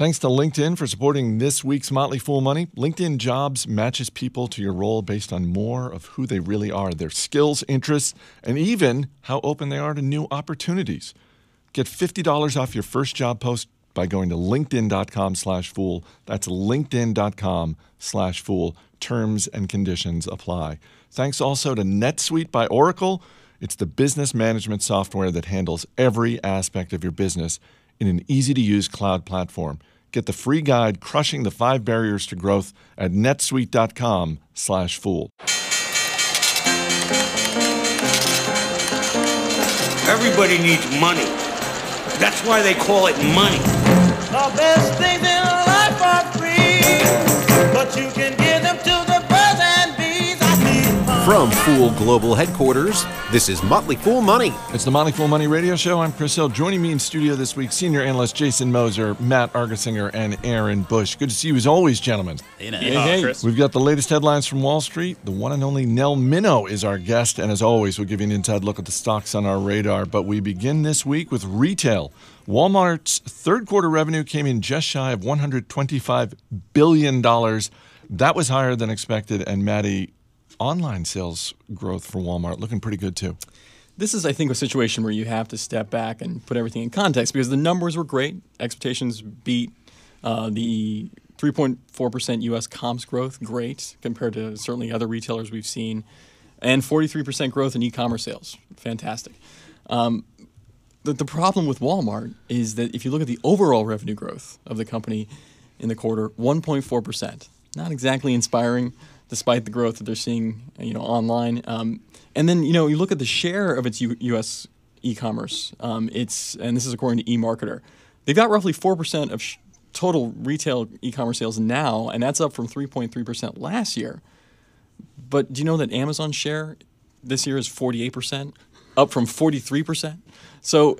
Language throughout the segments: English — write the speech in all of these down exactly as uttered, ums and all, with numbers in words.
Thanks to LinkedIn for supporting this week's Motley Fool Money. LinkedIn Jobs matches people to your role based on more of who they really are, their skills, interests, and even how open they are to new opportunities. Get fifty dollars off your first job post by going to linkedin.com slash fool. That's linkedin.com slash fool. Terms and conditions apply. Thanks also to NetSuite by Oracle. It's the business management software that handles every aspect of your business in an easy-to-use cloud platform. Get the free guide, Crushing the Five Barriers to Growth, at netsuite.com slash fool. Everybody needs money. That's why they call it money. The best things in life are free, but you can give them to the birds and bees. I need money. From Fool Global Headquarters, this is Motley Fool Money. It's the Motley Fool Money Radio Show. I'm Chris Hill. Joining me in studio this week, senior analyst Jason Moser, Matt Argersinger, and Aaron Bush. Good to see you as always, gentlemen. Hey, hey, hey. Chris. We've got the latest headlines from Wall Street. The one and only Nell Minow is our guest, and as always, we'll give you an inside look at the stocks on our radar. But we begin this week with retail. Walmart's third quarter revenue came in just shy of one hundred twenty-five billion dollars. That was higher than expected, and Maddie, online sales growth for Walmart looking pretty good too. This is, I think, a situation where you have to step back and put everything in context because the numbers were great. Expectations beat uh, the three point four percent U S comps growth, great, compared to certainly other retailers we've seen, and forty-three percent growth in e-commerce sales, fantastic. Um, the, the problem with Walmart is that if you look at the overall revenue growth of the company in the quarter, one point four percent, not exactly inspiring, despite the growth that they're seeing, you know, online. Um, and then, you know, you look at the share of its U- U.S. e-commerce. Um, it's, and this is according to eMarketer, they've got roughly four percent of sh- total retail e-commerce sales now, and that's up from three point three percent last year. But do you know that Amazon's share this year is forty-eight percent, up from forty-three percent? So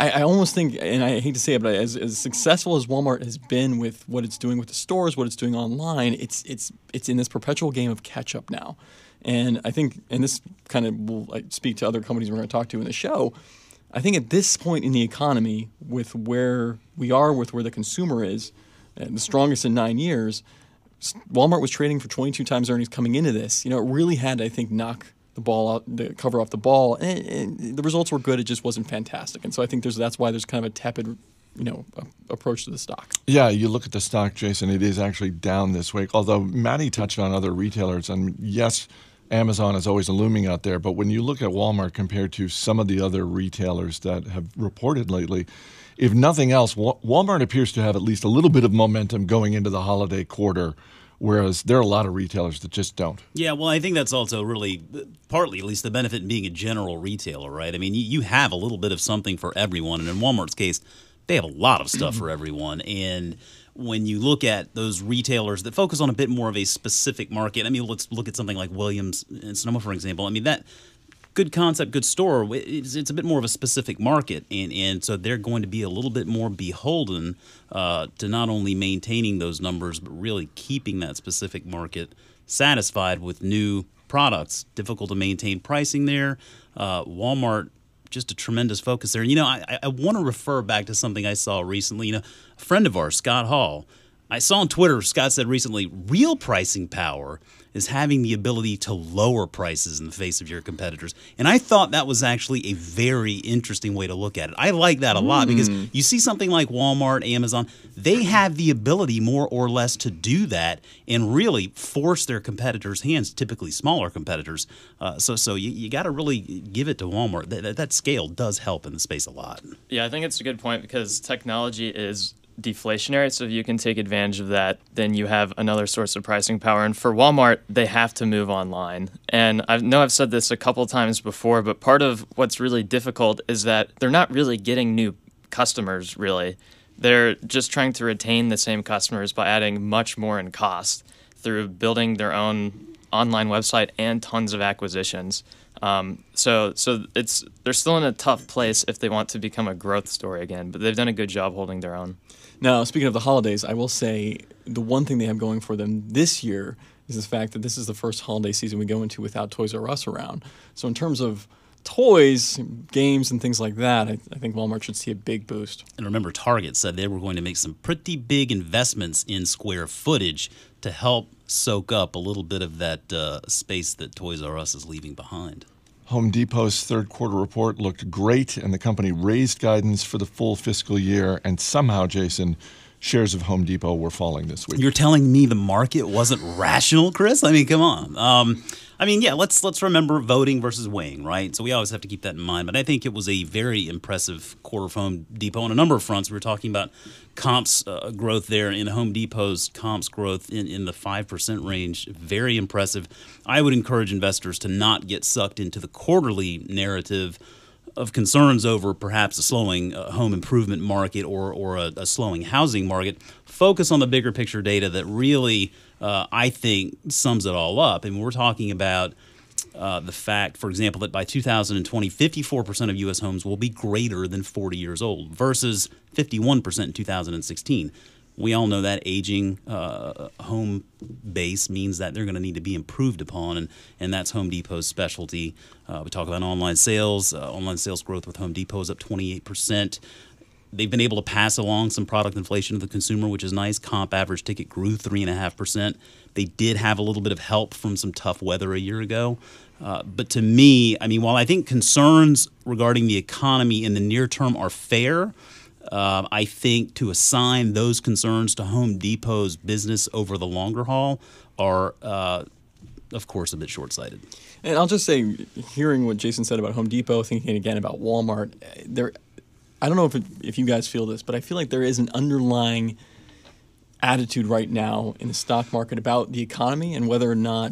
I, I almost think, and I hate to say it, but as, as successful as Walmart has been with what it's doing with the stores, what it's doing online, it's it's it's in this perpetual game of catch-up now. And I think, and this kind of will speak to other companies we're going to talk to in the show, I think at this point in the economy, with where we are, with where the consumer is, and the strongest in nine years, Walmart was trading for twenty-two times earnings coming into this. You know, it really had, I think, knock the ball out, the cover off the ball, and, and the results were good. It just wasn't fantastic, and so I think there's that's why there's kind of a tepid, you know, approach to the stock. Yeah, you look at the stock, Jason. It is actually down this week. Although Maddie touched on other retailers, and yes, Amazon is always looming out there. But when you look at Walmart compared to some of the other retailers that have reported lately, if nothing else, Walmart appears to have at least a little bit of momentum going into the holiday quarter, whereas there are a lot of retailers that just don't. Yeah, well, I think that's also really partly, at least, the benefit in being a general retailer, right? I mean, you have a little bit of something for everyone. And in Walmart's case, they have a lot of stuff for everyone. And when you look at those retailers that focus on a bit more of a specific market, I mean, let's look at something like Williams and Sonoma, for example. I mean, that good concept, good store, it's a bit more of a specific market. And, and so they're going to be a little bit more beholden Uh, to not only maintaining those numbers, but really keeping that specific market satisfied with new products. Difficult to maintain pricing there. Uh, Walmart, just a tremendous focus there. And, you know, I, I want to refer back to something I saw recently. You know, a friend of ours, Scott Hall, I saw on Twitter, Scott said recently, real pricing power is having the ability to lower prices in the face of your competitors. And I thought that was actually a very interesting way to look at it. I like that a lot mm. because you see something like Walmart, Amazon, they have the ability more or less to do that and really force their competitors' hands, typically smaller competitors. Uh, so so you, you got to really give it to Walmart. That, that scale does help in the space a lot. Yeah, I think it's a good point because technology is deflationary, so if you can take advantage of that, then you have another source of pricing power. And for Walmart, they have to move online. And I know I've said this a couple times before, but part of what's really difficult is that they're not really getting new customers, really. They're just trying to retain the same customers by adding much more in cost through building their own online website and tons of acquisitions. Um, so, so it's they're still in a tough place if they want to become a growth story again, but they've done a good job holding their own. Now, speaking of the holidays, I will say the one thing they have going for them this year is the fact that this is the first holiday season we go into without Toys R Us around. So in terms of toys, games, and things like that, I, I think Walmart should see a big boost. And remember, Target said they were going to make some pretty big investments in square footage to help soak up a little bit of that uh, space that Toys R Us is leaving behind. Home Depot's third quarter report looked great, and the company raised guidance for the full fiscal year, and somehow, Jason, shares of Home Depot were falling this week. You're telling me the market wasn't rational, Chris? I mean, come on. Um, I mean, yeah, let's let's remember voting versus weighing, right? So we always have to keep that in mind. But I think it was a very impressive quarter for Home Depot on a number of fronts. We were talking about comps uh, growth there in Home Depot's comps growth in, in the five percent range. Very impressive. I would encourage investors to not get sucked into the quarterly narrative of concerns over perhaps a slowing uh, home improvement market or or a, a slowing housing market. Focus on the bigger picture data that really, uh, I think, sums it all up. And we're talking about uh, the fact, for example, that by two thousand twenty, fifty-four percent of U S homes will be greater than forty years old versus fifty-one percent in two thousand sixteen. We all know that aging uh, home base means that they're going to need to be improved upon, and, and that's Home Depot's specialty. Uh, we talk about online sales. Uh, online sales growth with Home Depot is up twenty-eight percent. They've been able to pass along some product inflation to the consumer, which is nice. Comp average ticket grew three point five percent. They did have a little bit of help from some tough weather a year ago. Uh, but to me, I mean, while I think concerns regarding the economy in the near term are fair, Uh, I think to assign those concerns to Home Depot's business over the longer haul are, uh, of course, a bit short-sighted. And I'll just say, hearing what Jason said about Home Depot, thinking again about Walmart, there, I don't know if it, if you guys feel this, but I feel like there is an underlying attitude right now in the stock market about the economy and whether or not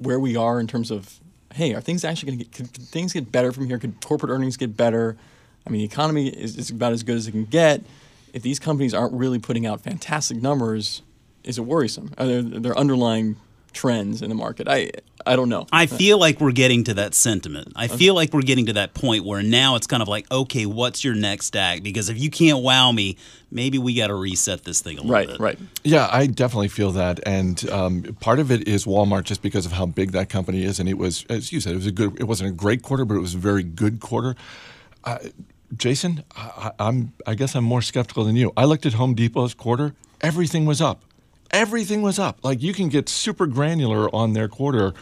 where we are in terms of, hey, are things actually going to get, could things get better from here? Could corporate earnings get better? I mean, the economy is, is about as good as it can get. If these companies aren't really putting out fantastic numbers, is it worrisome? Are there, there are underlying trends in the market? I I don't know. I feel like we're getting to that sentiment. I okay. feel like we're getting to that point where now it's kind of like, okay, what's your next act? Because if you can't wow me, maybe we got to reset this thing a little right, bit. Right, right. Yeah, I definitely feel that. And um, part of it is Walmart just because of how big that company is. And it was, as you said, it, was a good, it wasn't a great quarter, but it was a very good quarter. Uh, Jason, I, I'm. I guess I'm more skeptical than you. I looked at Home Depot's quarter. Everything was up. Everything was up. Like, you can get super granular on their quarter.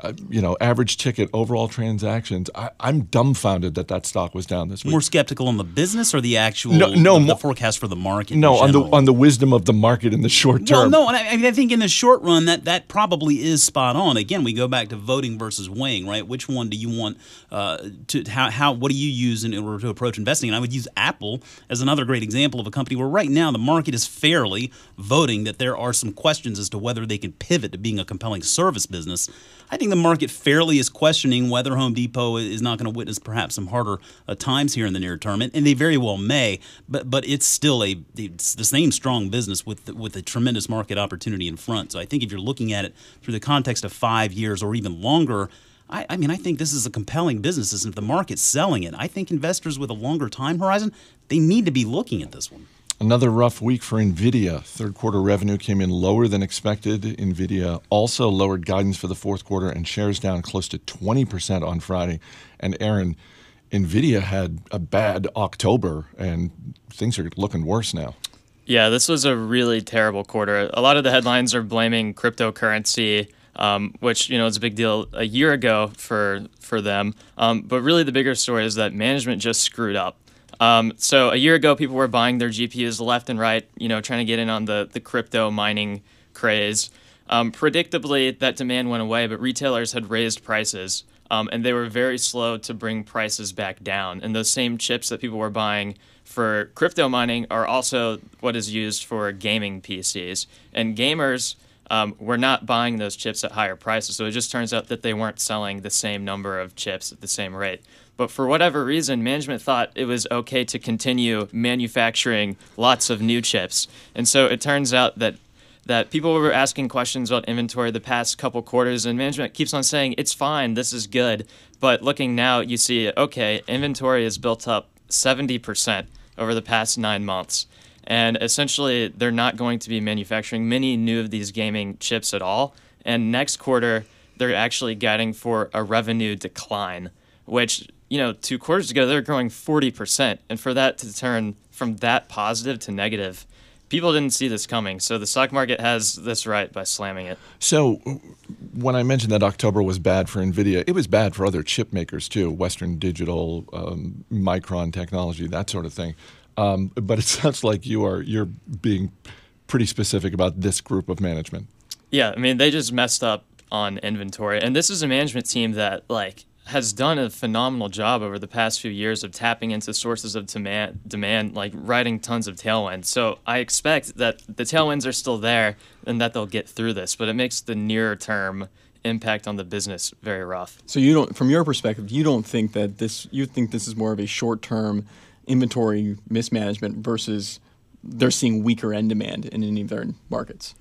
Uh, you know, average ticket, overall transactions. I, I'm dumbfounded that that stock was down this week. More skeptical on the business or the actual no, no, the, the forecast for the market? No, on the on the wisdom of the market in the short term. Well, no, and I, I think in the short run that that probably is spot on. Again, we go back to voting versus weighing, right? Which one do you want uh, to how how what do you use in order to approach investing? And I would use Apple as another great example of a company where right now the market is fairly voting that there are some questions as to whether they can pivot to being a compelling service business. I think the market fairly is questioning whether Home Depot is not going to witness perhaps some harder uh, times here in the near term, and, and they very well may. But but it's still a it's the same strong business with the, with a tremendous market opportunity in front. So I think if you're looking at it through the context of five years or even longer, I, I mean I think this is a compelling business. Isn't the market's selling it? I think investors with a longer time horizon, they need to be looking at this one. Another rough week for Nvidia. Third quarter revenue came in lower than expected. Nvidia also lowered guidance for the fourth quarter and shares down close to twenty percent on Friday. And Aaron, Nvidia had a bad October and things are looking worse now. Yeah, this was a really terrible quarter. A lot of the headlines are blaming cryptocurrency, um, which, you know, is a big deal a year ago for, for them. Um, but really the bigger story is that management just screwed up. Um, so a year ago, people were buying their G P Us left and right, you know, trying to get in on the, the crypto mining craze. Um, predictably, that demand went away, but retailers had raised prices, um, and they were very slow to bring prices back down. And those same chips that people were buying for crypto mining are also what is used for gaming P Cs. And gamers um, were not buying those chips at higher prices, so it just turns out that they weren't selling the same number of chips at the same rate. But for whatever reason, management thought it was okay to continue manufacturing lots of new chips. And so it turns out that that people were asking questions about inventory the past couple quarters, and management keeps on saying, it's fine, this is good. But looking now, you see, okay, inventory is built up seventy percent over the past nine months. And essentially, they're not going to be manufacturing many new of these gaming chips at all. And next quarter, they're actually guiding for a revenue decline, which you know, two quarters ago, they're growing forty percent. And for that to turn from that positive to negative, people didn't see this coming. So the stock market has this right by slamming it. So when I mentioned that October was bad for Nvidia, it was bad for other chip makers too, Western Digital, um, Micron Technology, that sort of thing. Um, but it sounds like you are you're being pretty specific about this group of management. Yeah, I mean, they just messed up on inventory. And this is a management team that, like, has done a phenomenal job over the past few years of tapping into sources of demand, demand, like riding tons of tailwinds. So I expect that the tailwinds are still there and that they'll get through this, but it makes the near term impact on the business very rough. So you don't, from your perspective, you don't think that this, you think this is more of a short term inventory mismanagement versus they're seeing weaker end demand in any of their markets?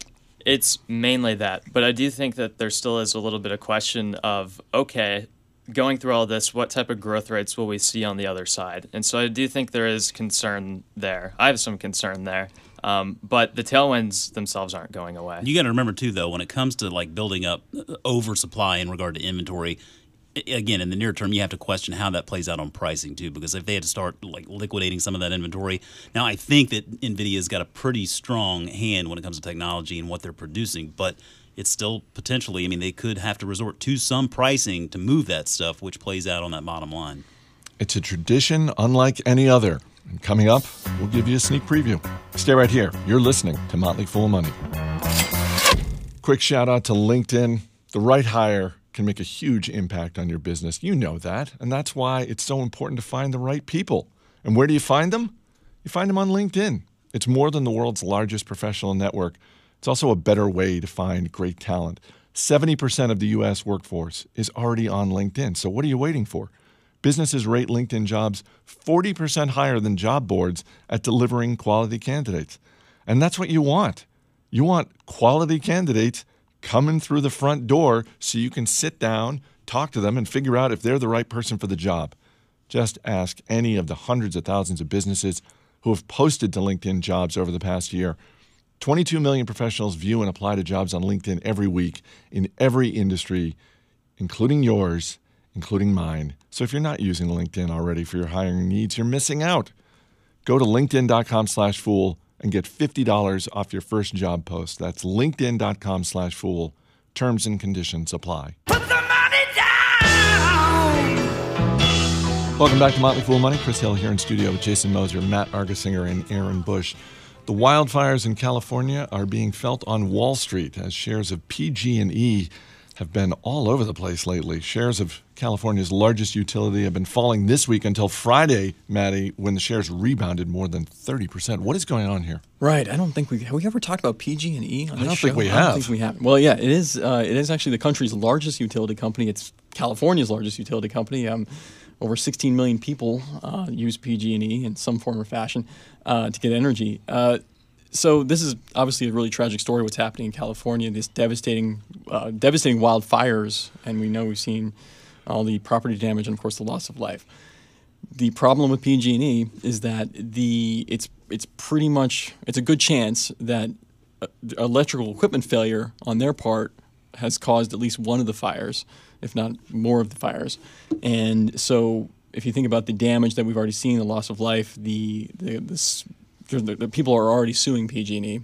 It's mainly that, but I do think that there still is a little bit of question of, okay, going through all this, what type of growth rates will we see on the other side? And so I do think there is concern there. I have some concern there. Um, but the tailwinds themselves aren't going away. You got to remember, too, though, when it comes to like building up oversupply in regard to inventory, again, in the near term, you have to question how that plays out on pricing, too, because if they had to start like liquidating some of that inventory. Now, I think that NVIDIA's got a pretty strong hand when it comes to technology and what they're producing, but it's still potentially, I mean, they could have to resort to some pricing to move that stuff, which plays out on that bottom line. It's a tradition unlike any other. And coming up, we'll give you a sneak preview. Stay right here. You're listening to Motley Fool Money. Quick shout out to LinkedIn. The right hire can make a huge impact on your business. You know that. And that's why it's so important to find the right people. And where do you find them? You find them on LinkedIn. It's more than the world's largest professional network. It's also a better way to find great talent. seventy percent of the U S workforce is already on LinkedIn. So what are you waiting for? Businesses rate LinkedIn jobs forty percent higher than job boards at delivering quality candidates. And that's what you want. You want quality candidates coming through the front door so you can sit down, talk to them, and figure out if they're the right person for the job. Just ask any of the hundreds of thousands of businesses who have posted to LinkedIn jobs over the past year. twenty-two million professionals view and apply to jobs on LinkedIn every week in every industry, including yours, including mine. So if you're not using LinkedIn already for your hiring needs, you're missing out. Go to linkedin.com slash fool and get fifty dollars off your first job post. That's linkedin.com slash fool. Terms and conditions apply. Put the money down! Welcome back to Motley Fool Money. Chris Hill here in studio with Jason Moser, Matt Argersinger, and Aaron Bush. The wildfires in California are being felt on Wall Street as shares of P G and E have been all over the place lately. Shares of California's largest utility have been falling this week until Friday, Maddie, when the shares rebounded more than thirty percent. What is going on here? Right. I don't think we have we ever talked about P G and E on this show? I don't think we have. I don't think we have. Well, yeah, it is uh, it is actually the country's largest utility company. It's California's largest utility company. Um Over sixteen million people uh, use P G and E in some form or fashion uh, to get energy. Uh, so this is obviously a really tragic story, what's happening in California, this devastating uh, devastating wildfires. And we know we've seen all the property damage and, of course, the loss of life. The problem with P G and E is that the it's it's pretty much – it's a good chance that electrical equipment failure on their part has caused at least one of the fires, if not more of the fires. And so if you think about the damage that we've already seen, the loss of life, the the, this, the, the people are already suing P G and E.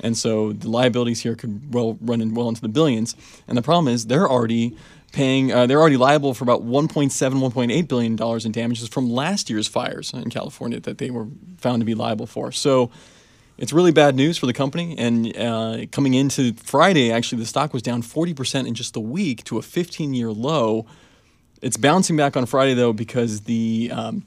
And so the liabilities here could well run in well into the billions. And the problem is they're already paying uh, – they're already liable for about one point seven, one point eight billion dollars in damages from last year's fires in California that they were found to be liable for. So it's really bad news for the company, and uh, coming into Friday, actually, the stock was down forty percent in just a week to a fifteen-year low. It's bouncing back on Friday, though, because the um,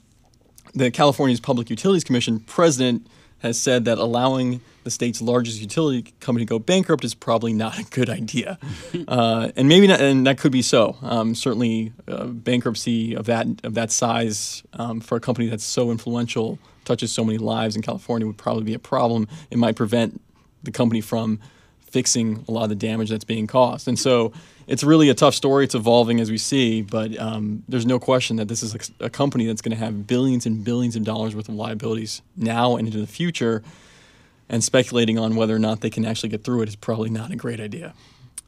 the California's Public Utilities Commission president has said that allowing the state's largest utility company to go bankrupt is probably not a good idea, uh, and maybe not, and that could be so. Um, certainly, uh, bankruptcy of that of that size um, for a company that's so influential, touches so many lives in California, would probably be a problem. It might prevent the company from fixing a lot of the damage that's being caused. And so it's really a tough story. It's evolving as we see, but um, there's no question that this is a, a company that's going to have billions and billions of dollars worth of liabilities now and into the future, and speculating on whether or not they can actually get through it is probably not a great idea.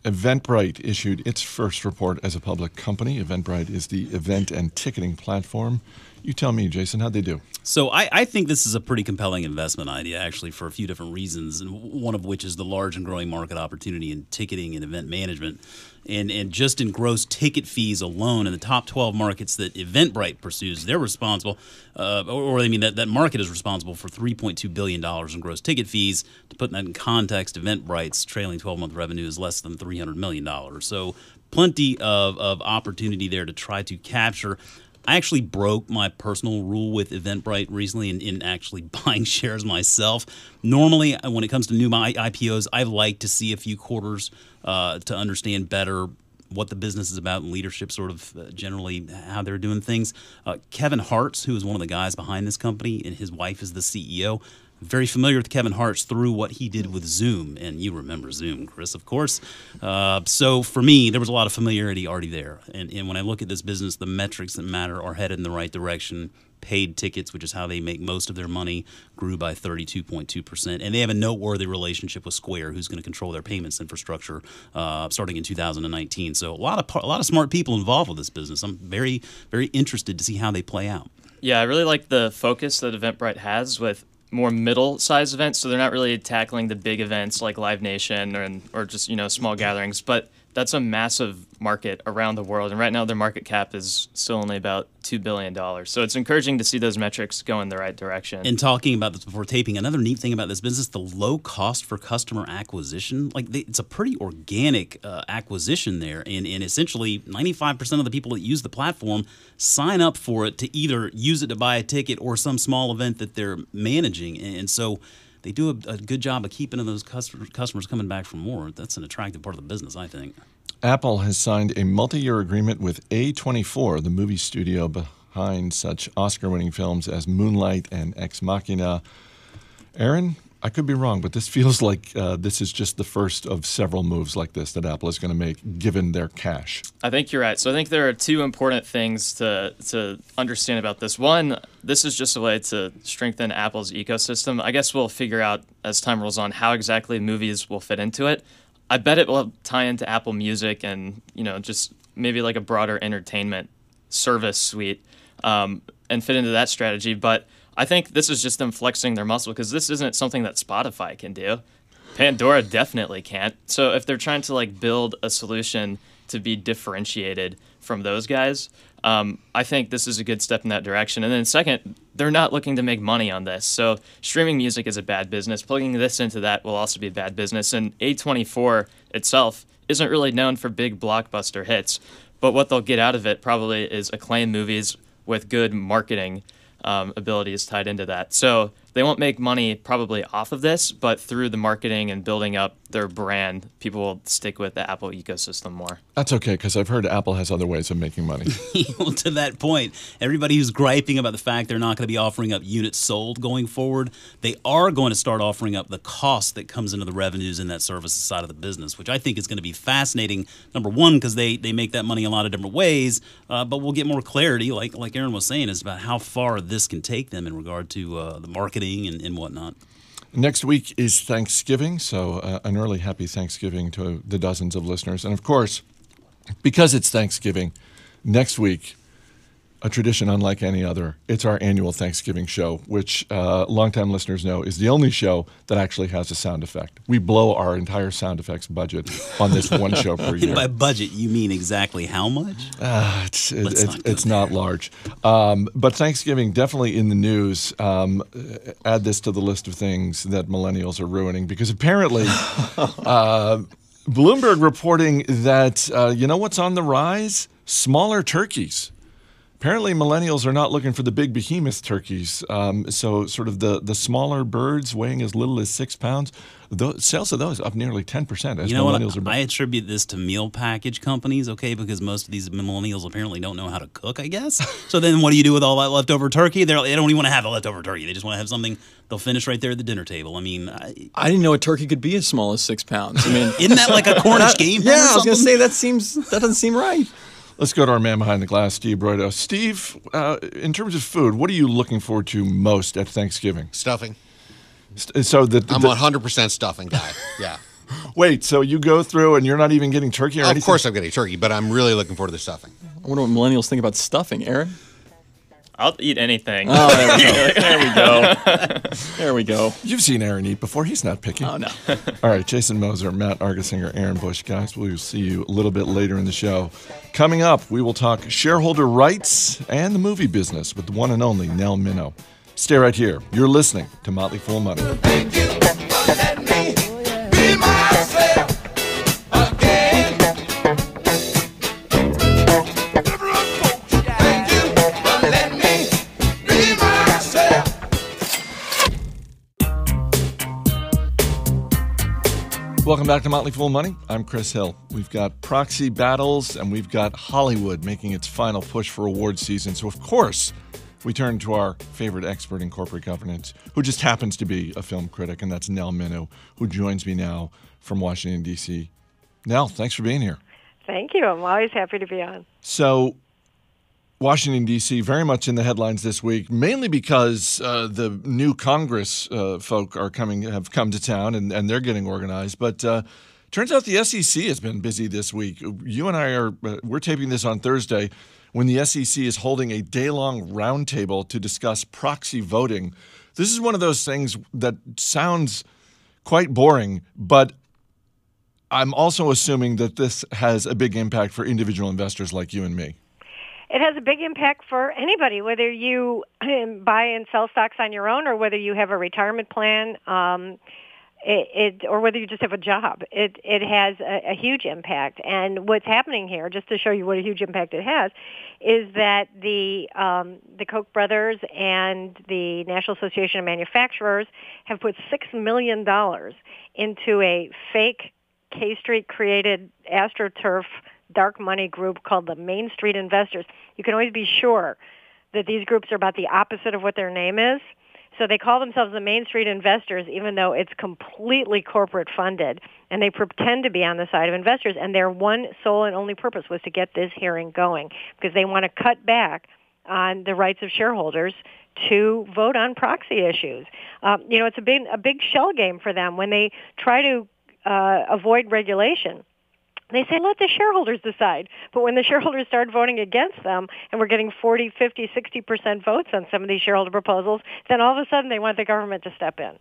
Eventbrite issued its first report as a public company. Eventbrite is the event and ticketing platform. You tell me, Jason, how'd they do? So I, I think this is a pretty compelling investment idea, actually, for a few different reasons, and one of which is the large and growing market opportunity in ticketing and event management. And, and just in gross ticket fees alone, in the top twelve markets that Eventbrite pursues, they're responsible, uh, or, or I mean that, that market is responsible for three point two billion dollars in gross ticket fees. To put that in context, Eventbrite's trailing twelve-month revenue is less than three hundred million dollars. So plenty of, of opportunity there to try to capture. I actually broke my personal rule with Eventbrite recently in, in actually buying shares myself. Normally, when it comes to new I P Os, I like to see a few quarters uh, to understand better what the business is about and leadership, sort of uh, generally how they're doing things. Uh, Kevin Hartz, who is one of the guys behind this company, and his wife is the C E O. Very familiar with Kevin Hartz through what he did with Zoom, and you remember Zoom, Chris, of course. Uh, so for me, there was a lot of familiarity already there. And, and when I look at this business, the metrics that matter are headed in the right direction. Paid tickets, which is how they make most of their money, grew by thirty-two point two percent. And they have a noteworthy relationship with Square, who's going to control their payments infrastructure uh, starting in two thousand nineteen. So a lot of a lot of smart people involved with this business. I'm very, very interested to see how they play out. Yeah, I really like the focus that Eventbrite has with more middle-sized events, so they're not really tackling the big events like Live Nation or or just, you know, small gatherings. But that's a massive market around the world, and right now their market cap is still only about two billion dollars. So it's encouraging to see those metrics go in the right direction. And talking about this before taping, another neat thing about this business, the low cost for customer acquisition. Like they, it's a pretty organic uh, acquisition there, and, and essentially ninety-five percent of the people that use the platform sign up for it to either use it to buy a ticket or some small event that they're managing. And so they do a, a good job of keeping those customer, customers coming back for more. That's an attractive part of the business, I think. Apple has signed a multi-year agreement with A twenty-four, the movie studio behind such Oscar-winning films as Moonlight and Ex Machina. Aaron, I could be wrong, but this feels like uh, this is just the first of several moves like this that Apple is going to make, given their cash. I think you're right. So I think there are two important things to to understand about this. One, this is just a way to strengthen Apple's ecosystem. I guess we'll figure out as time rolls on how exactly movies will fit into it. I bet it will tie into Apple Music and, you know, just maybe like a broader entertainment service suite um, and fit into that strategy. But I think this is just them flexing their muscle, because this isn't something that Spotify can do. Pandora definitely can't. So if they're trying to like build a solution to be differentiated from those guys, um, I think this is a good step in that direction. And then second, they're not looking to make money on this. So streaming music is a bad business. Plugging this into that will also be a bad business. And A twenty-four itself isn't really known for big blockbuster hits. But what they'll get out of it probably is acclaimed movies with good marketing Um, ability is tied into that. So they won't make money probably off of this, but through the marketing and building up their brand, people will stick with the Apple ecosystem more. That's okay, because I've heard Apple has other ways of making money. Well, to that point, everybody who's griping about the fact they're not going to be offering up units sold going forward, they are going to start offering up the cost that comes into the revenues in that services side of the business, which I think is going to be fascinating, number one, because they, they make that money a lot of different ways, uh, but we'll get more clarity, like, like Aaron was saying, is about how far this can take them in regard to uh, the marketing and, and whatnot. Next week is Thanksgiving, so uh, an early happy Thanksgiving to the dozens of listeners. And, of course, because it's Thanksgiving, next week, a tradition unlike any other, it's our annual Thanksgiving show, which uh, longtime listeners know is the only show that actually has a sound effect. We blow our entire sound effects budget on this one show per year. And by budget, you mean exactly how much? Uh, it's it, it's, not, it's not large. Um, but Thanksgiving, definitely in the news. Um, add this to the list of things that millennials are ruining, because apparently uh, Bloomberg reporting that, uh, you know what's on the rise? Smaller turkeys. Apparently, millennials are not looking for the big behemoth turkeys. Um, so sort of the, the smaller birds weighing as little as six pounds, those, sales of those up nearly ten percent. As you know millennials what? Are I attribute this to meal package companies, okay, because most of these millennials apparently don't know how to cook, I guess. So then what do you do with all that leftover turkey? They're, they don't even want to have a leftover turkey. They just want to have something they'll finish right there at the dinner table. I mean, I, I didn't know a turkey could be as small as six pounds. I mean, isn't that like a Cornish game? Yeah, I was going to say, that, seems, that doesn't seem right. Let's go to our man behind the glass, Steve Broido. Steve, uh, in terms of food, what are you looking forward to most at Thanksgiving? Stuffing. St- so the, the, I'm a one hundred percent stuffing guy, yeah. Wait, so you go through and you're not even getting turkey or anything? Of course I'm getting turkey, but I'm really looking forward to the stuffing. I wonder what millennials think about stuffing, Aaron. I'll eat anything. Oh, there we go. There we go. There we go. You've seen Aaron eat before. He's not picky. Oh, no. All right, Jason Moser, Matt Argusinger, Aaron Bush. Guys, we will see you a little bit later in the show. Coming up, we will talk shareholder rights and the movie business with the one and only Nell Minow. Stay right here. You're listening to Motley Fool Money. Thank you. Let me be myself again. Let me be myself. Welcome back to Motley Fool Money. I'm Chris Hill. We've got proxy battles and we've got Hollywood making its final push for award season. So, of course, we turn to our favorite expert in corporate governance, who just happens to be a film critic, and that's Nell Minow, who joins me now from Washington, D C. Nell, thanks for being here. Thank you. I'm always happy to be on. So, Washington, D C, very much in the headlines this week, mainly because uh, the new Congress uh, folk are coming, have come to town, and, and they're getting organized. But uh, turns out the S E C has been busy this week. You and I are uh, we're taping this on Thursday, when the S E C is holding a day-long roundtable to discuss proxy voting. This is one of those things that sounds quite boring, but I'm also assuming that this has a big impact for individual investors like you and me. It has a big impact for anybody, whether you buy and sell stocks on your own or whether you have a retirement plan, um, It, it, or whether you just have a job. It, it has a, a huge impact. And what's happening here, just to show you what a huge impact it has, is that the um, the Koch brothers and the National Association of Manufacturers have put six million dollars into a fake K Street-created AstroTurf dark money group called the Main Street Investors. You can always be sure that these groups are about the opposite of what their name is. So they call themselves the Main Street Investors, even though it's completely corporate funded, and they pretend to be on the side of investors. And their one sole and only purpose was to get this hearing going because they want to cut back on the rights of shareholders to vote on proxy issues. Um, you know, it's a big, a big shell game for them when they try to uh, avoid regulation. They say, let the shareholders decide. But when the shareholders start voting against them, and we're getting forty, fifty, sixty percent votes on some of these shareholder proposals, then all of a sudden they want the government to step in.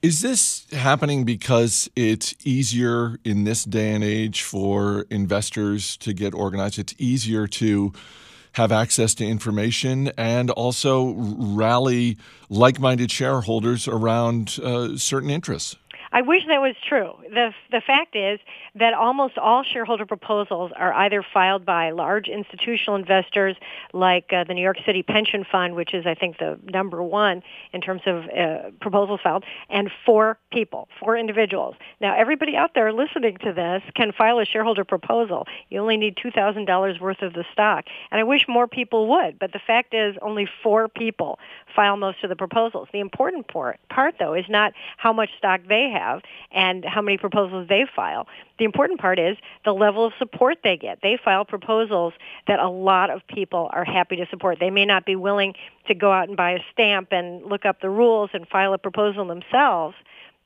Is this happening because it's easier in this day and age for investors to get organized? It's easier to have access to information and also rally like-minded shareholders around uh, certain interests? I wish that was true. The the fact is that almost all shareholder proposals are either filed by large institutional investors like uh, the New York City Pension Fund, which is, I think, the number one in terms of uh, proposals filed, and four people, four individuals. Now, everybody out there listening to this can file a shareholder proposal. You only need two thousand dollars worth of the stock. And I wish more people would, but the fact is only four people file most of the proposals. The important part, part though, is not how much stock they have and how many proposals they file. The important part is the level of support they get. They file proposals that a lot of people are happy to support. They may not be willing to go out and buy a stamp and look up the rules and file a proposal themselves,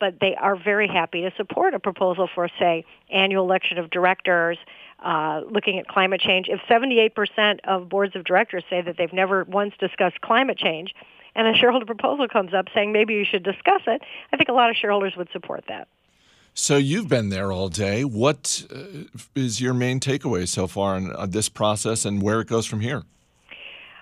but they are very happy to support a proposal for, say, annual election of directors, uh, looking at climate change. If seventy-eight percent of boards of directors say that they've never once discussed climate change, and a shareholder proposal comes up saying maybe you should discuss it, I think a lot of shareholders would support that. So you've been there all day. What uh, is your main takeaway so far in uh, this process and where it goes from here?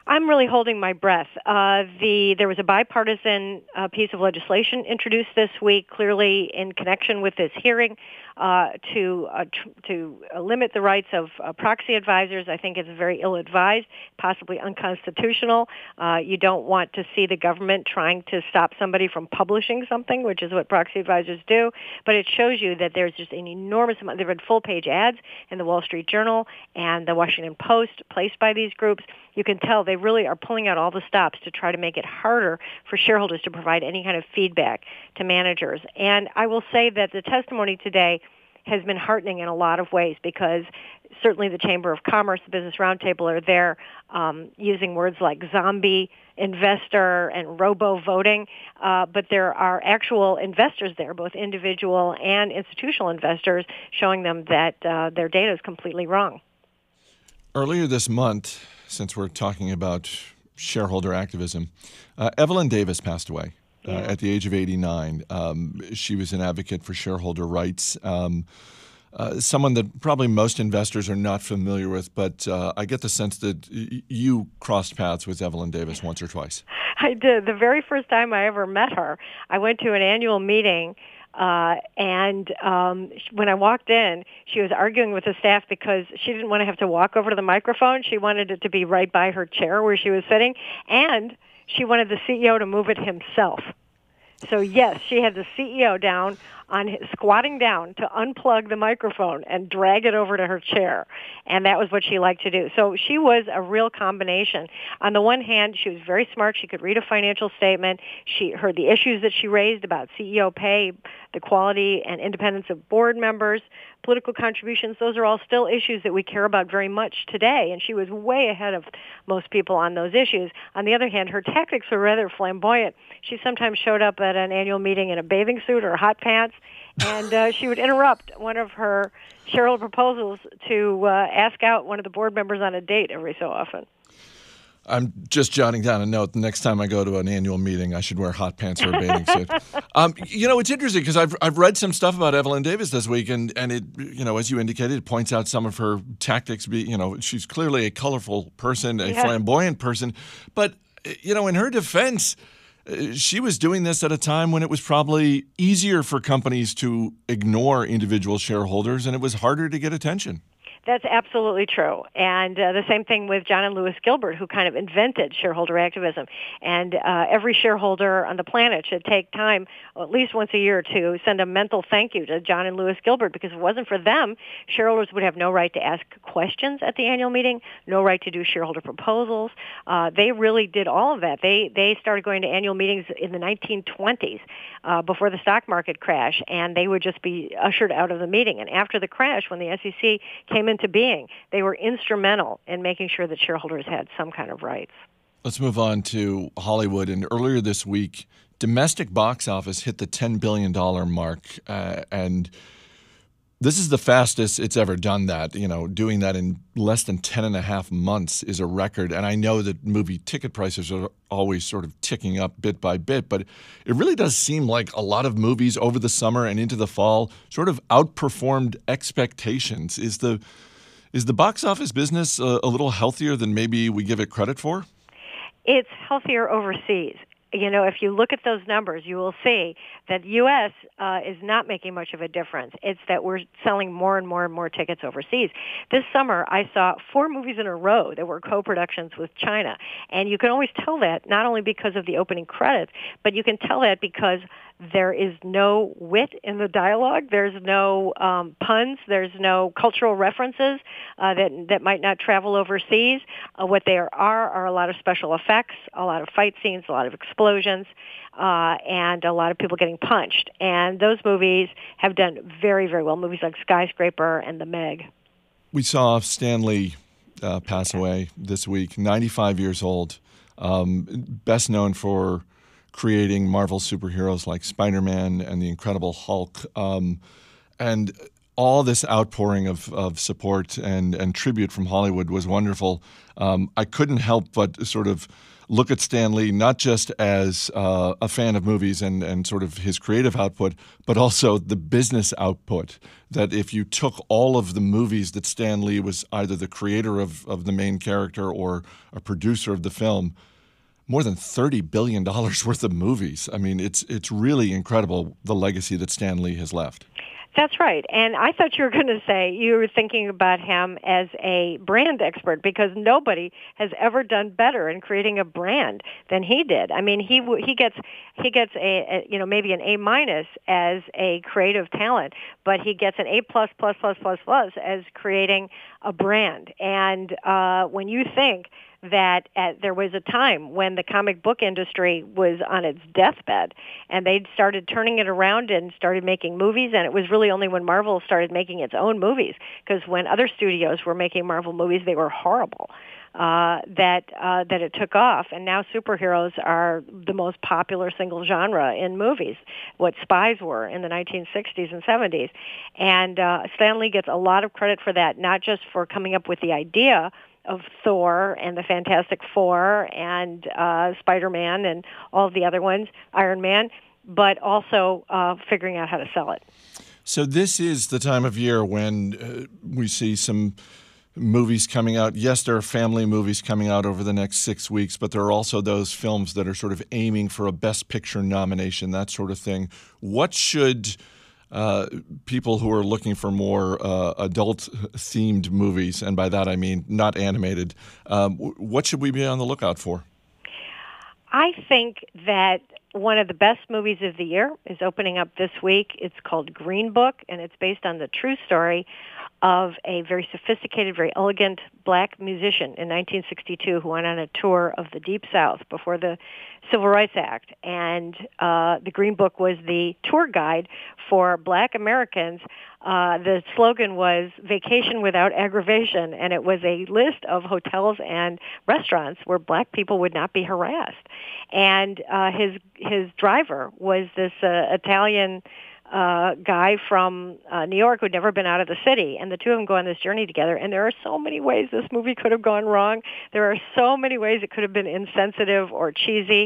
I'm really holding my breath. Uh, the there was a bipartisan uh, piece of legislation introduced this week, clearly in connection with this hearing, uh, to uh, tr- to uh, limit the rights of uh, proxy advisors. I think it's very ill-advised, possibly unconstitutional. Uh, you don't want to see the government trying to stop somebody from publishing something, which is what proxy advisors do. But it shows you that there's just an enormous amount. There have been full-page ads in the Wall Street Journal and the Washington Post placed by these groups. You can tell they really are pulling out all the stops to try to make it harder for shareholders to provide any kind of feedback to managers. And I will say that the testimony today has been heartening in a lot of ways, because certainly the Chamber of Commerce, the Business Roundtable are there um, using words like zombie investor and robo-voting, uh, but there are actual investors there, both individual and institutional investors, showing them that uh, their data is completely wrong. Earlier this month, since we're talking about shareholder activism, uh, Evelyn Davis passed away. Uh, at the age of eighty-nine. Um, she was an advocate for shareholder rights, um, uh, someone that probably most investors are not familiar with, but uh, I get the sense that y- you crossed paths with Evelyn Davis once or twice. I did. The very first time I ever met her, I went to an annual meeting, uh, and um, when I walked in, she was arguing with the staff because she didn't want to have to walk over to the microphone. She wanted it to be right by her chair where she was sitting, and she wanted the C E O to move it himself. So, yes, she had the C E O down on his, squatting down to unplug the microphone and drag it over to her chair. And that was what she liked to do. So she was a real combination. On the one hand, she was very smart. She could read a financial statement. She heard the issues that she raised about C E O pay, the quality and independence of board members, political contributions. Those are all still issues that we care about very much today. And she was way ahead of most people on those issues. On the other hand, her tactics were rather flamboyant. She sometimes showed up at an annual meeting in a bathing suit or hot pants, and uh, she would interrupt one of her shareholder proposals to uh, ask out one of the board members on a date every so often. I'm just jotting down a note. The next time I go to an annual meeting, I should wear hot pants or a bathing suit. Um, you know, it's interesting because I've I've read some stuff about Evelyn Davis this week, and, and it, you know, as you indicated, it points out some of her tactics. Be, you know, she's clearly a colorful person, a yeah. flamboyant person, but you know, in her defense, she was doing this at a time when it was probably easier for companies to ignore individual shareholders, and it was harder to get attention. That's absolutely true. And uh, the same thing with John and Lewis Gilbert, who kind of invented shareholder activism. And uh, every shareholder on the planet should take time, at least once a year, to send a mental thank you to John and Lewis Gilbert, because if it wasn't for them, shareholders would have no right to ask questions at the annual meeting, no right to do shareholder proposals. Uh, they really did all of that. They they started going to annual meetings in the nineteen twenties, uh, before the stock market crash, and they would just be ushered out of the meeting. And after the crash, when the S E C came in to being, they were instrumental in making sure that shareholders had some kind of rights. Let's move on to Hollywood. And earlier this week, domestic box office hit the ten billion dollars mark. Uh, and this is the fastest it's ever done that. You know, doing that in less than ten and a half months is a record. And I know that movie ticket prices are always sort of ticking up bit by bit, but it really does seem like a lot of movies over the summer and into the fall sort of outperformed expectations. Is the is the box office business a, a little healthier than maybe we give it credit for? It's healthier overseas. You know, if you look at those numbers, you will see that U S Uh, is not making much of a difference. It's that we're selling more and more and more tickets overseas. This summer, I saw four movies in a row that were co-productions with China. And you can always tell that, not only because of the opening credits, but you can tell that because there is no wit in the dialogue. There's no um, puns. There's no cultural references uh, that that might not travel overseas. Uh, what there are are a lot of special effects, a lot of fight scenes, a lot of explosions, uh, and a lot of people getting punched. And those movies have done very, very well. Movies like Skyscraper and The Meg. We saw Stan Lee uh, pass away this week, ninety-five years old, um, best known for creating Marvel superheroes like Spider-Man and the Incredible Hulk, um, and all this outpouring of, of support and, and tribute from Hollywood was wonderful. Um, I couldn't help but sort of look at Stan Lee not just as uh, a fan of movies and, and sort of his creative output, but also the business output, that if you took all of the movies that Stan Lee was either the creator of, of the main character or a producer of the film, more than thirty billion dollars worth of movies. I mean, it's it's really incredible, the legacy that Stan Lee has left. That's right. And I thought you were going to say you were thinking about him as a brand expert, because nobody has ever done better in creating a brand than he did. I mean, he he gets he gets a, a you know, maybe an A minus as a creative talent, but he gets an A plus plus plus plus plus as creating a brand. And uh, when you think that at, there was a time when the comic book industry was on its deathbed, and they'd started turning it around and started making movies, and it was really only when Marvel started making its own movies, because when other studios were making Marvel movies, they were horrible, uh, that uh, that it took off. And now superheroes are the most popular single genre in movies, what spies were in the nineteen sixties and seventies. And uh, Stan Lee gets a lot of credit for that, not just for coming up with the idea of Thor and the Fantastic Four and uh, Spider-Man and all the other ones, Iron Man, but also uh, figuring out how to sell it. So this is the time of year when uh, we see some movies coming out. Yes, there are family movies coming out over the next six weeks, but there are also those films that are sort of aiming for a Best Picture nomination, that sort of thing. What should Uh, people who are looking for more uh, adult-themed movies, and by that I mean not animated, um, what should we be on the lookout for? I think that one of the best movies of the year is opening up this week. It's called Green Book, and it's based on the true story of a very sophisticated, very elegant black musician in nineteen sixty-two who went on a tour of the Deep South before the Civil Rights Act. And uh, the Green Book was the tour guide for black Americans. Uh, the slogan was vacation without aggravation, and it was a list of hotels and restaurants where black people would not be harassed. And uh, his his driver was this uh, Italian Uh, guy from uh, New York who'd never been out of the city, and the two of them go on this journey together, and there are so many ways this movie could have gone wrong. There are so many ways it could have been insensitive or cheesy,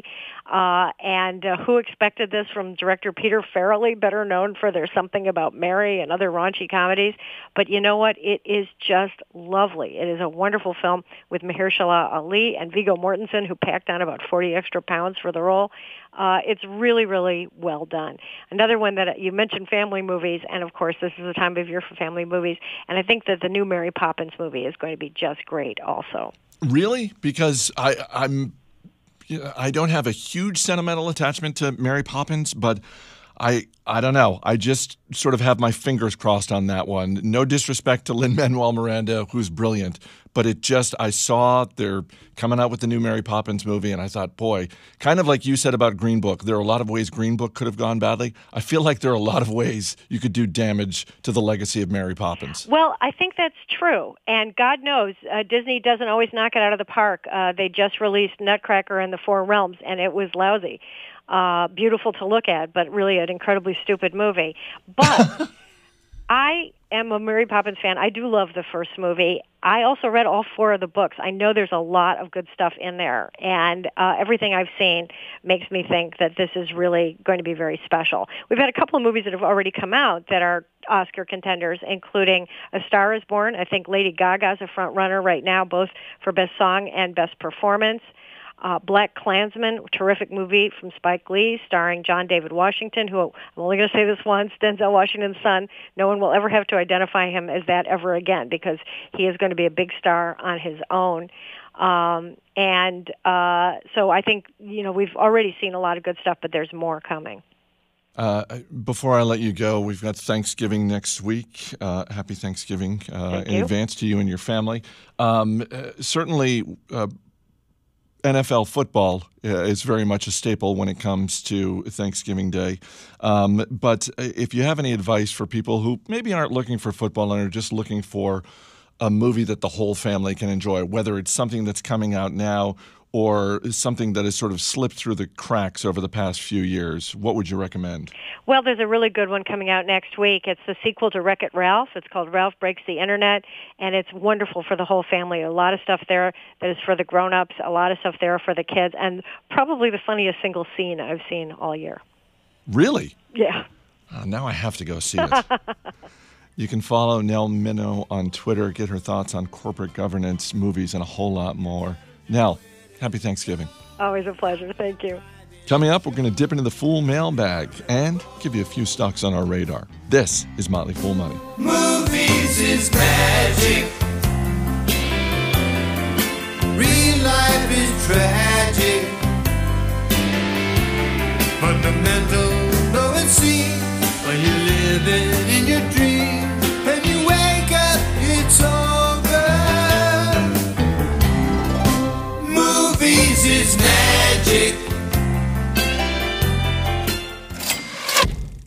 uh, and uh, who expected this from director Peter Farrelly, better known for There's Something About Mary and other raunchy comedies, but you know what? It is just lovely. It is a wonderful film with Mahershala Ali and Viggo Mortensen, who packed on about forty extra pounds for the role. Uh, it's really, really well done. Another one that you mentioned, family movies, and of course this is the time of year for family movies, and I think that the new Mary Poppins movie is going to be just great also. Really? Because I, I'm, I don't have a huge sentimental attachment to Mary Poppins, but I, I don't know. I just sort of have my fingers crossed on that one. No disrespect to Lin-Manuel Miranda, who's brilliant, but it just, I saw they're coming out with the new Mary Poppins movie, and I thought, boy, kind of like you said about Green Book, there are a lot of ways Green Book could have gone badly. I feel like there are a lot of ways you could do damage to the legacy of Mary Poppins. Well, I think that's true, and God knows, uh, Disney doesn't always knock it out of the park. Uh, they just released Nutcracker and the Four Realms, and it was lousy. Uh, beautiful to look at, but really an incredibly stupid movie. But I am a Mary Poppins fan. I do love the first movie. I also read all four of the books. I know there's a lot of good stuff in there, and uh, everything I've seen makes me think that this is really going to be very special. We've had a couple of movies that have already come out that are Oscar contenders, including A Star is Born. I think Lady Gaga's a front runner right now, both for Best Song and Best Performance. Uh, Black Klansman, terrific movie from Spike Lee, starring John David Washington, who, I'm only going to say this once, Denzel Washington's son. No one will ever have to identify him as that ever again, because he is going to be a big star on his own. Um, and uh, so I think, you know, we've already seen a lot of good stuff, but there's more coming. Uh, before I let you go, we've got Thanksgiving next week. Uh, happy Thanksgiving uh, Thank you. in advance to you and your family. Um, uh, certainly... Uh, N F L football is very much a staple when it comes to Thanksgiving Day. Um, but if you have any advice for people who maybe aren't looking for football and are just looking for a movie that the whole family can enjoy, whether it's something that's coming out now or something that has sort of slipped through the cracks over the past few years, what would you recommend? Well, there's a really good one coming out next week. It's the sequel to Wreck-It Ralph. It's called Ralph Breaks the Internet, and it's wonderful for the whole family. A lot of stuff there that is for the grown-ups, a lot of stuff there for the kids, and probably the funniest single scene I've seen all year. Really? Yeah. Uh, now I have to go see it. You can follow Nell Minow on Twitter, get her thoughts on corporate governance, movies, and a whole lot more. Nell, happy Thanksgiving. Always a pleasure. Thank you. Coming up, we're going to dip into the Fool mailbag and give you a few stocks on our radar. This is Motley Fool Money. Movies is magic. Real life is tragic. Fundamental, though it seems, when you live it in your dream, and you wake up, it's over.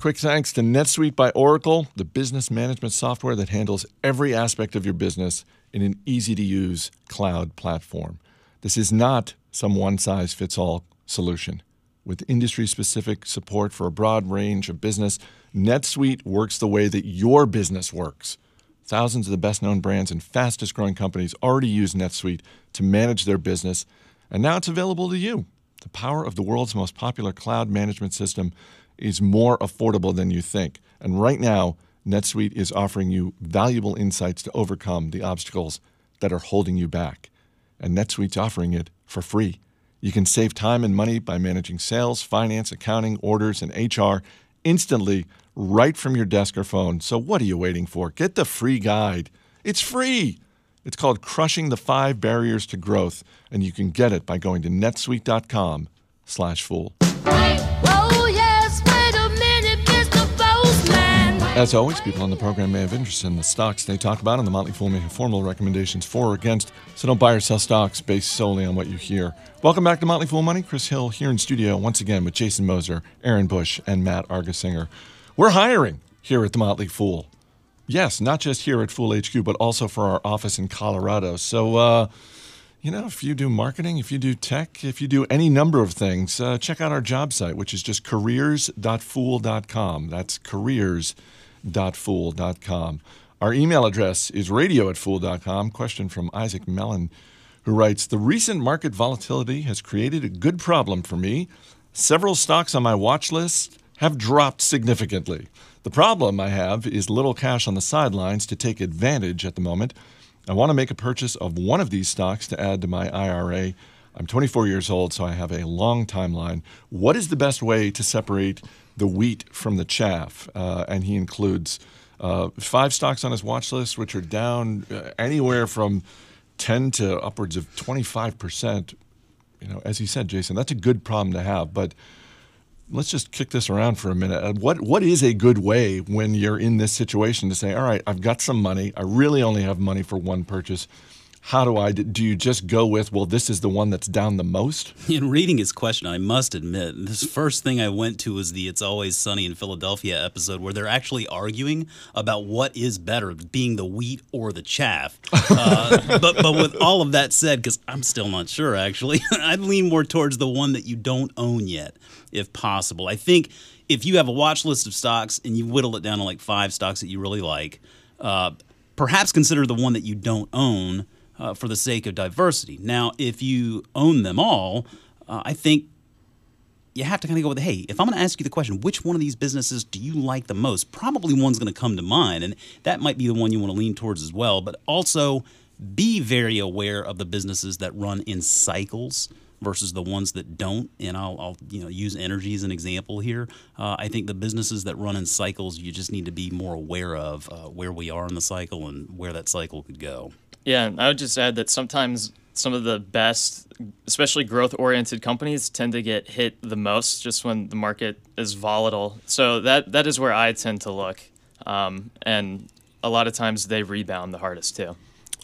Quick thanks to NetSuite by Oracle, the business management software that handles every aspect of your business in an easy-to-use cloud platform. This is not some one-size-fits-all solution. With industry-specific support for a broad range of business, NetSuite works the way that your business works. Thousands of the best-known brands and fastest-growing companies already use NetSuite to manage their business, and now it's available to you. The power of the world's most popular cloud management system is more affordable than you think. And right now, NetSuite is offering you valuable insights to overcome the obstacles that are holding you back. And NetSuite's offering it for free. You can save time and money by managing sales, finance, accounting, orders, and H R instantly right from your desk or phone. So what are you waiting for? Get the free guide. It's free. It's called Crushing the Five Barriers to Growth, and you can get it by going to netsuite.com slash fool. As always, people on the program may have interest in the stocks they talk about, and the Motley Fool may have formal recommendations for or against, so don't buy or sell stocks based solely on what you hear. Welcome back to Motley Fool Money. Chris Hill here in studio once again with Jason Moser, Aaron Bush, and Matt Argesinger. We're hiring here at the Motley Fool. Yes, not just here at Fool H Q, but also for our office in Colorado. So, uh, you know, if you do marketing, if you do tech, if you do any number of things, uh, check out our job site, which is just careers dot fool dot com. That's careers. Dot fool dot com. Our email address is radio at fool dot com. Question from Isaac Mellon, who writes, the recent market volatility has created a good problem for me. Several stocks on my watch list have dropped significantly. The problem I have is little cash on the sidelines to take advantage at the moment. I want to make a purchase of one of these stocks to add to my I R A. I'm twenty-four years old, so I have a long timeline. What is the best way to separate the wheat from the chaff? Uh, and he includes uh, five stocks on his watch list, which are down uh, anywhere from ten to upwards of twenty-five percent. You know, as he said, Jason, that's a good problem to have. But let's just kick this around for a minute. What What is a good way when you're in this situation to say, all right, I've got some money. I really only have money for one purchase. How do I, do you just go with, well, this is the one that's down the most? In reading his question, I must admit, this first thing I went to was the It's Always Sunny in Philadelphia episode where they're actually arguing about what is better, being the wheat or the chaff. Uh, but, but with all of that said, because I'm still not sure, actually, I'd lean more towards the one that you don't own yet, if possible. I think if you have a watch list of stocks and you whittle it down to like five stocks that you really like, uh, perhaps consider the one that you don't own, Uh, for the sake of diversity. Now, if you own them all, uh, I think you have to kind of go with, hey, if I'm going to ask you the question, which one of these businesses do you like the most? Probably one's going to come to mind, and that might be the one you want to lean towards as well. But also be very aware of the businesses that run in cycles versus the ones that don't. And I'll, I'll you know, use energy as an example here. Uh, I think the businesses that run in cycles, you just need to be more aware of uh, where we are in the cycle and where that cycle could go. Yeah, I would just add that sometimes some of the best, especially growth-oriented companies, tend to get hit the most just when the market is volatile. So that that is where I tend to look. Um, and a lot of times they rebound the hardest too.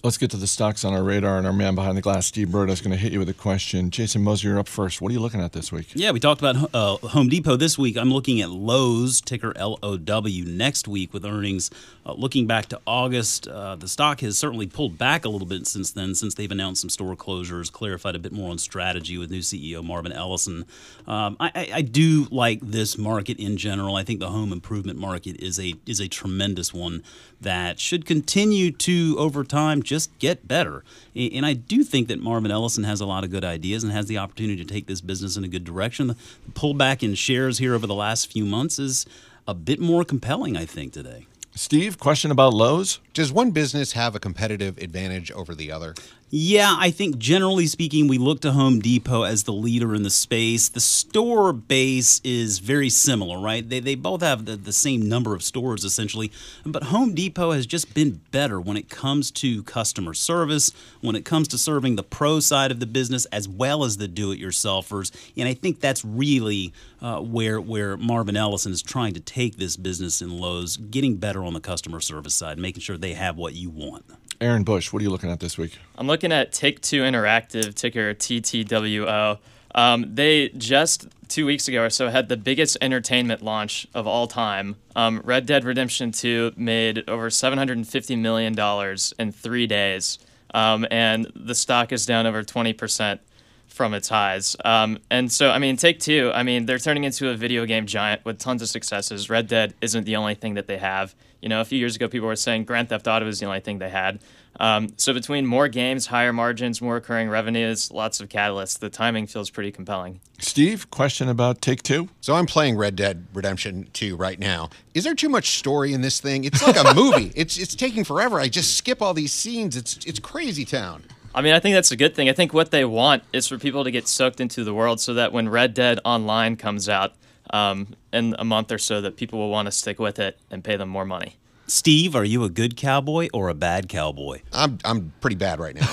Let's get to the stocks on our radar, and our man behind the glass, Steve Bird, is going to hit you with a question. Jason Moser, you're up first. What are you looking at this week? Yeah, we talked about uh, Home Depot this week. I'm looking at Lowe's, ticker L O W, next week with earnings. Uh, looking back to August, uh, the stock has certainly pulled back a little bit since then, since they've announced some store closures, clarified a bit more on strategy with new C E O Marvin Ellison. Um, I, I, I do like this market in general. I think the home improvement market is a is a tremendous one that should continue to, over time, just get better. And I do think that Marvin Ellison has a lot of good ideas and has the opportunity to take this business in a good direction. The pullback in shares here over the last few months is a bit more compelling, I think, today. Steve, question about Lowe's. Does one business have a competitive advantage over the other? Yeah, I think generally speaking, we look to Home Depot as the leader in the space. The store base is very similar, right? They they both have the, the same number of stores, essentially. But Home Depot has just been better when it comes to customer service, when it comes to serving the pro side of the business, as well as the do-it-yourselfers. And I think that's really uh, where, where Marvin Ellison is trying to take this business in Lowe's, getting better on the customer service side, making sure they have what you want. Aaron Bush, what are you looking at this week? I'm looking at Take Two Interactive, ticker T T W O. Uh, Um, they just two weeks ago or so had the biggest entertainment launch of all time. Um, Red Dead Redemption two made over seven hundred fifty million dollars in three days, um, and the stock is down over twenty percent from its highs. Um, and so, I mean, Take Two, I mean, they're turning into a video game giant with tons of successes. Red Dead isn't the only thing that they have. You know, a few years ago, people were saying Grand Theft Auto is the only thing they had. Um, so between more games, higher margins, more recurring revenues, lots of catalysts, the timing feels pretty compelling. Steve, question about Take-Two? So I'm playing Red Dead Redemption two right now. Is there too much story in this thing? It's like a movie. It's it's taking forever. I just skip all these scenes. It's it's crazy town. I mean, I think that's a good thing. I think what they want is for people to get sucked into the world so that when Red Dead Online comes out um, in a month or so, that people will want to stick with it and pay them more money. Steve, are you a good cowboy or a bad cowboy? I'm I'm pretty bad right now.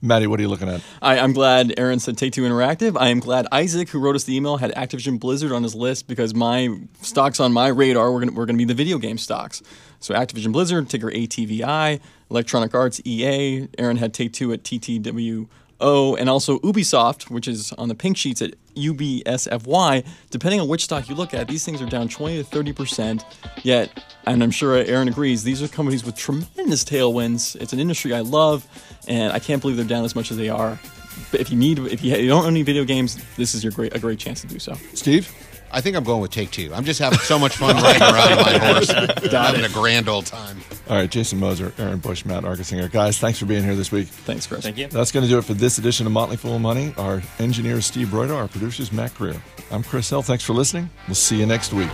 Maddie, what are you looking at? I, I'm glad Aaron said Take Two Interactive. I am glad Isaac, who wrote us the email, had Activision Blizzard on his list because my stocks on my radar were going were going to be the video game stocks. So Activision Blizzard, ticker A T V I, Electronic Arts, E A. Aaron had Take Two at T T W O, and also Ubisoft, which is on the pink sheets at U B S F Y. Depending on which stock you look at, these things are down twenty to thirty percent, yet, and I'm sure Aaron agrees, these are companies with tremendous tailwinds. It's an industry I love, and I can't believe they're down as much as they are. But if you need, if you don't own any video games, this is your great a great chance to do so. Steve? I think I'm going with Take-Two. I'm just having so much fun riding around my horse. Having a grand old time. All right, Jason Moser, Aaron Bush, Matt Argersinger. Guys, thanks for being here this week. Thanks, Chris. Thank you. That's going to do it for this edition of Motley Fool Money. Our engineer is Steve Broido. Our producer is Matt Greer. I'm Chris Hill. Thanks for listening. We'll see you next week.